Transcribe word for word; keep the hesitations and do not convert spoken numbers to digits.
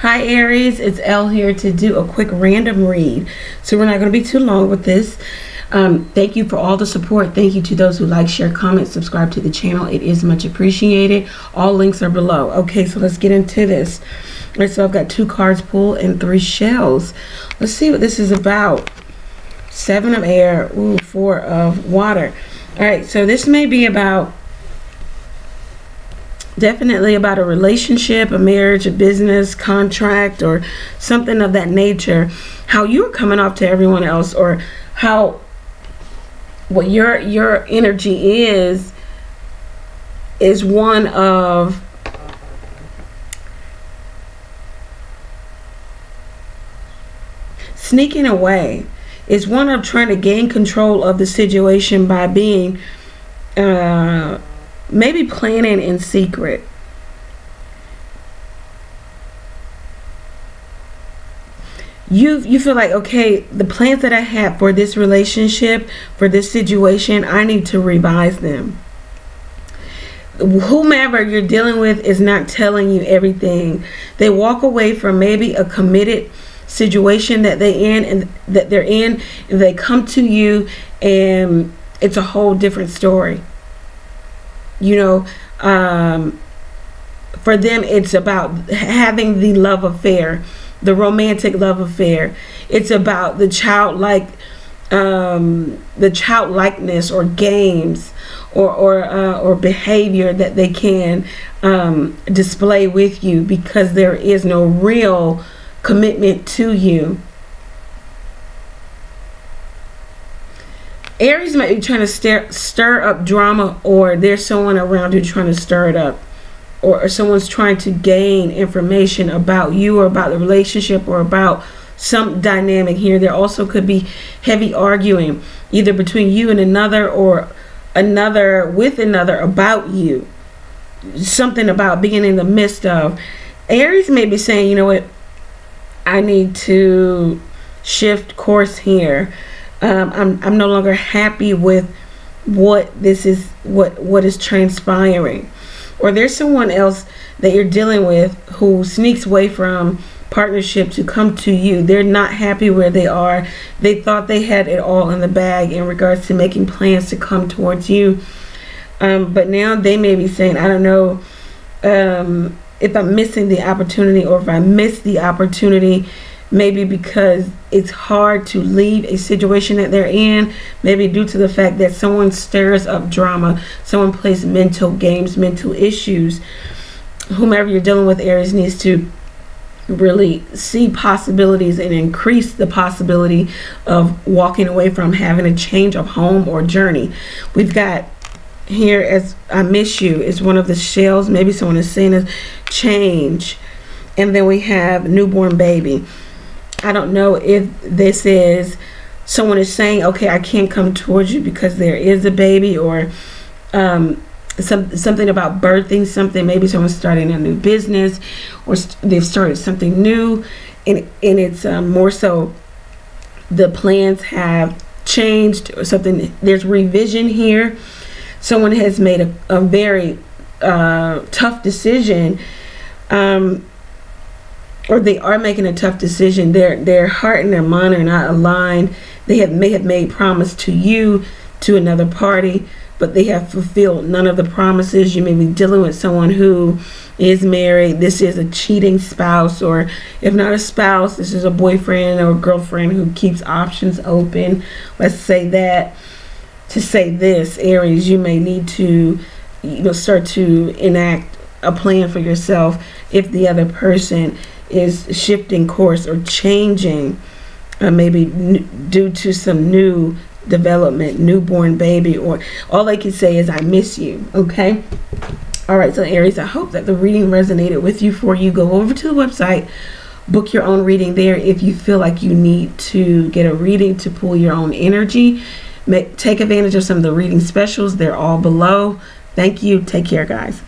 Hi Aries, it's Elle here to do a quick random read. So we're not going to be too long with this. Um, thank you for all the support. Thank you to those who like, share, comment, subscribe to the channel. It is much appreciated. All links are below. Okay, so let's get into this. All right, so I've got two cards pulled and three shells. Let's see what this is about. Seven of air, ooh, four of water. All right, so this may be about definitely about a relationship, a marriage, a business, contract, or something of that nature. How you're coming off to everyone else, or how what your your energy is is one of sneaking away. It's one of trying to gain control of the situation by being uh maybe planning in secret. You you feel like, okay, the plans that I have for this relationship, for this situation, I need to revise them. Whomever you're dealing with is not telling you everything. They walk away from maybe a committed situation that they in and that they're in, and they come to you, and it's a whole different story. You know, um, for them, it's about having the love affair, the romantic love affair. It's about the childlike, um, the childlikeness or games or or uh, or behavior that they can um, display with you, because there is no real commitment to you. Aries might be trying to stir, stir up drama, or there's someone around you trying to stir it up, or, or someone's trying to gain information about you or about the relationship or about some dynamic here. There also could be heavy arguing either between you and another, or another with another about you. Something about being in the midst of. Aries may be saying, you know what, I need to shift course here. Um, I'm, I'm no longer happy with what this is, what what is transpiring. Or there's someone else that you're dealing with who sneaks away from partnerships who come to you. They're not happy where they are. They thought they had it all in the bag in regards to making plans to come towards you. Um, but now they may be saying, I don't know um, if I'm missing the opportunity, or if I missed the opportunity. Maybe because it's hard to leave a situation that they're in. Maybe due to the fact that someone stirs up drama. Someone plays mental games, mental issues. Whomever you're dealing with, Aries, needs to really see possibilities and increase the possibility of walking away from, having a change of home or journey. We've got here, as I miss you, is one of the shells. Maybe someone is saying is change. And then we have newborn baby. I don't know if this is someone is saying, okay, I can't come towards you because there is a baby, or um, some, something about birthing something. Maybe someone's starting a new business, or st they've started something new, and, and it's um, more so the plans have changed or something. There's revision here. Someone has made a, a very uh, tough decision, um, or they are making a tough decision. Their their heart and their mind are not aligned. They have may have made promise to you, to another party, but they have fulfilled none of the promises. You may be dealing with someone who is married. This is a cheating spouse, or if not a spouse, this is a boyfriend or girlfriend who keeps options open. Let's say that to say this, Aries, you may need to, you know, start to enact a plan for yourself if the other person is shifting course or changing, uh, maybe n due to some new development, newborn baby, or all I can say is I miss you. Okay, all right, so Aries, I hope that the reading resonated with you. For you, go over to the website, book your own reading there if you feel like you need to get a reading to pull your own energy. Make, take advantage of some of the reading specials. They're all below. Thank you. Take care, guys.